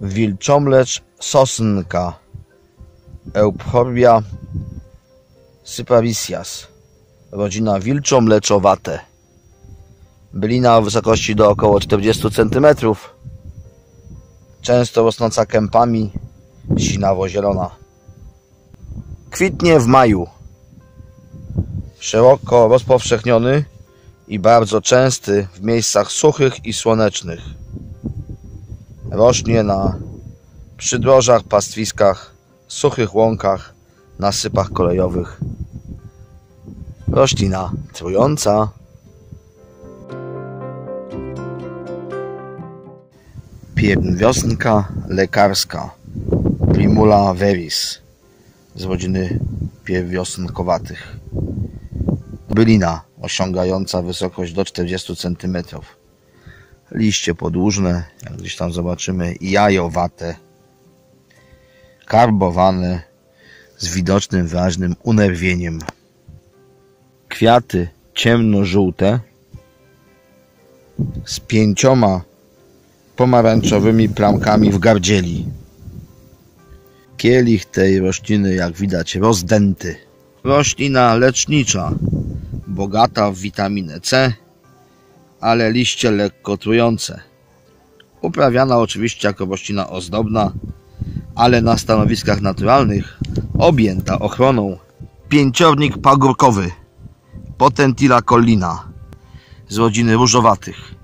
wilczomlecz sosnka, Euphorbia cyparissias, rodzina wilczomleczowate. Bylina o wysokości do około 40 cm, często rosnąca kępami, sinawo-zielona. Kwitnie w maju. Szeroko rozpowszechniony i bardzo częsty w miejscach suchych i słonecznych. Rośnie na przydrożach, pastwiskach, suchych łąkach, nasypach kolejowych. Roślina trująca. Pierwiosnka lekarska, Primula veris, z rodziny pierwiosnkowatych. Bylina osiągająca wysokość do 40 cm. Liście podłużne, jak gdzieś tam zobaczymy, jajowate, karbowane, z widocznym, wyraźnym unerwieniem. Kwiaty ciemno-żółte z 5 pomarańczowymi plamkami w gardzieli. Kielich tej rośliny, jak widać, rozdęty. Roślina lecznicza, bogata w witaminę C, ale liście lekko trujące. Uprawiana oczywiście jako roślina ozdobna, ale na stanowiskach naturalnych, objęta ochroną. Pięciornik pagórkowy, Potentilla collina, z rodziny różowatych.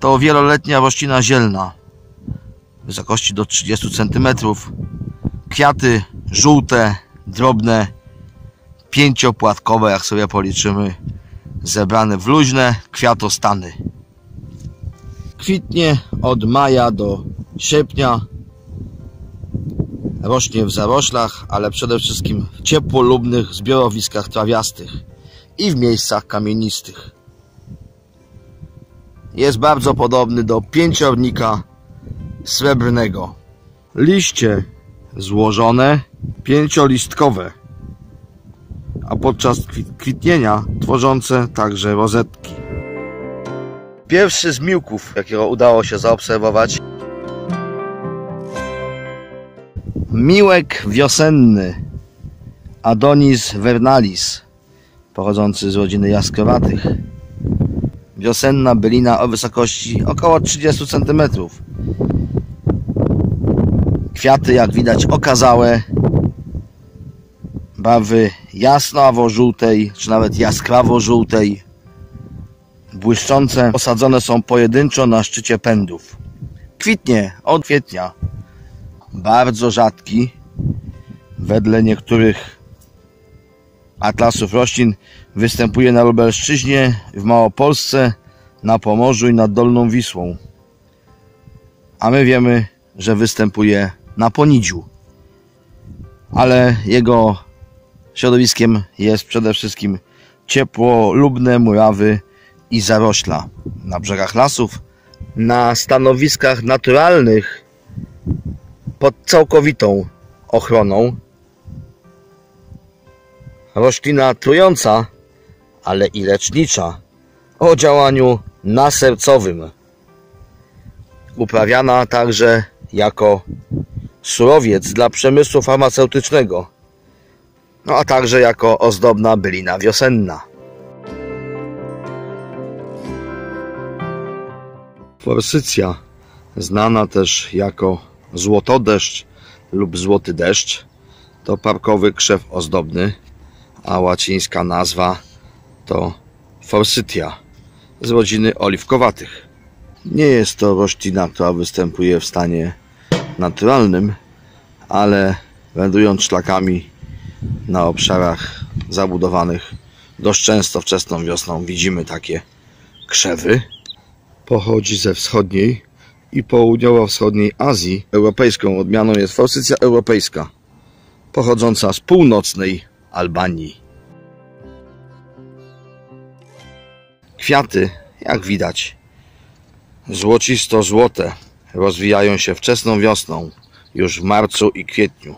To wieloletnia roślina zielna, wysokości do 30 cm. Kwiaty żółte, drobne, 5-płatkowe, jak sobie policzymy, zebrane w luźne kwiatostany. Kwitnie od maja do sierpnia. Rośnie w zaroślach, ale przede wszystkim w ciepłolubnych zbiorowiskach trawiastych i w miejscach kamienistych. Jest bardzo podobny do pięciornika srebrnego. Liście złożone, pięciolistkowe, a podczas kwitnienia tworzące także rozetki. Pierwszy z miłków, jakiego udało się zaobserwować. Miłek wiosenny, Adonis vernalis, pochodzący z rodziny jaskrawatych. Wiosenna bylina o wysokości około 30 cm. Kwiaty, jak widać, okazałe, barwy jasnawo-żółtej, czy nawet jaskrawo-żółtej, błyszczące, osadzone są pojedynczo na szczycie pędów. Kwitnie od kwietnia, bardzo rzadki, wedle niektórych atlasów roślin występuje na Lubelszczyźnie, w Małopolsce, na Pomorzu i nad Dolną Wisłą. A my wiemy, że występuje na Ponidziu, ale jego środowiskiem jest przede wszystkim ciepłolubne murawy i zarośla na brzegach lasów, na stanowiskach naturalnych pod całkowitą ochroną. Roślina trująca, ale i lecznicza, o działaniu nasercowym. Uprawiana także jako surowiec dla przemysłu farmaceutycznego, no a także jako ozdobna bylina wiosenna. Forsythia, znana też jako złotodeszcz lub złoty deszcz, to parkowy krzew ozdobny, a łacińska nazwa to Forsythia, z rodziny oliwkowatych. Nie jest to roślina, która występuje w stanie naturalnym, ale wędrując szlakami na obszarach zabudowanych dość często wczesną wiosną widzimy takie krzewy. Pochodzi ze wschodniej i południowo-wschodniej Azji. Europejską odmianą jest Forsythia europejska, pochodząca z północnej Albanii. Kwiaty, jak widać, złocisto-złote, rozwijają się wczesną wiosną, już w marcu i kwietniu,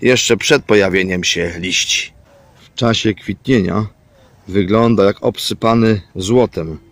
jeszcze przed pojawieniem się liści. W czasie kwitnienia wygląda jak obsypany złotem,